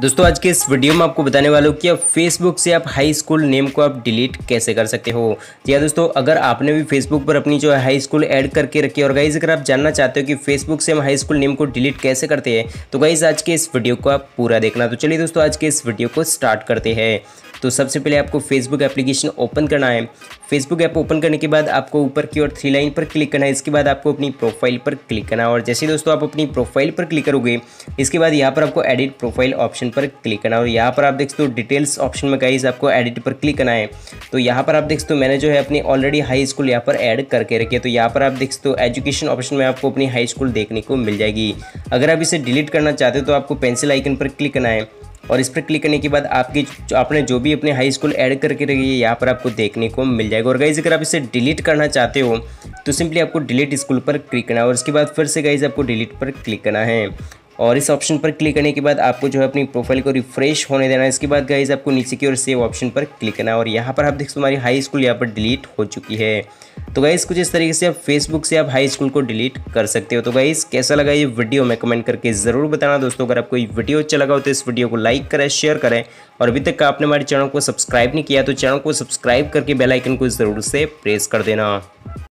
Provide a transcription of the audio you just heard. दोस्तों आज के इस वीडियो में आपको बताने वाला हूँ कि अब फेसबुक से आप हाई स्कूल नेम को आप डिलीट कैसे कर सकते हो। जी दोस्तों, अगर आपने भी फेसबुक पर अपनी जो है हाई स्कूल ऐड करके रखी है और गाइज अगर आप जानना चाहते हो कि फेसबुक से हम हाई स्कूल नेम को डिलीट कैसे करते हैं तो गाइज आज के इस वीडियो को आप पूरा देखना। तो चलिए दोस्तों आज के इस वीडियो को स्टार्ट करते हैं। तो सबसे पहले आपको फेसबुक एप्लीकेशन ओपन करना है। फेसबुक ऐप ओपन करने के बाद आपको ऊपर की ओर 3 लाइन पर क्लिक करना है। इसके बाद आपको अपनी प्रोफाइल पर क्लिक करना है और जैसे दोस्तों आप अपनी प्रोफाइल पर क्लिक करोगे इसके बाद यहाँ पर आपको एडिट प्रोफाइल ऑप्शन पर क्लिक करना है और यहाँ पर आप देख सकते हो डिटेल्स ऑप्शन में गाइस आपको एडिट पर क्लिक करना है। तो यहाँ पर आप देख सकते हो मैंने जो है अपनी ऑलरेडी हाई स्कूल यहाँ पर ऐड करके रखी है। तो यहाँ पर आप देख सकते हो एजुकेशन ऑप्शन में आपको अपनी हाई स्कूल देखने को मिल जाएगी। अगर आप इसे डिलीट करना चाहते हो तो आपको पेंसिल आइकन पर क्लिक करना है और इस पर क्लिक करने के बाद आपने जो भी अपने हाई स्कूल ऐड करके रखी है यहाँ पर आपको देखने को मिल जाएगा। और गाइज अगर आप इसे डिलीट करना चाहते हो तो सिंपली आपको डिलीट स्कूल पर क्लिक करना है और उसके बाद फिर से गाइज आपको डिलीट पर क्लिक करना है और इस ऑप्शन पर क्लिक करने के बाद आपको जो है अपनी प्रोफाइल को रिफ्रेश होने देना है। इसके बाद गाइज आपको नीचे की ओर सेव ऑप्शन पर क्लिक करना है और यहाँ पर आप देख सकते हो हमारी हाई स्कूल यहाँ पर डिलीट हो चुकी है। तो गाइज कुछ इस तरीके से आप फेसबुक से आप हाई स्कूल को डिलीट कर सकते हो। तो गाइज कैसा लगा ये वीडियो में कमेंट करके ज़रूर बताना। दोस्तों अगर आपको ये वीडियो अच्छा लगा हो तो इस वीडियो को लाइक करें, शेयर करें और अभी तक आपने हमारे चैनल को सब्सक्राइब नहीं किया तो चैनल को सब्सक्राइब करके बेल आइकन को ज़रूर से प्रेस कर देना।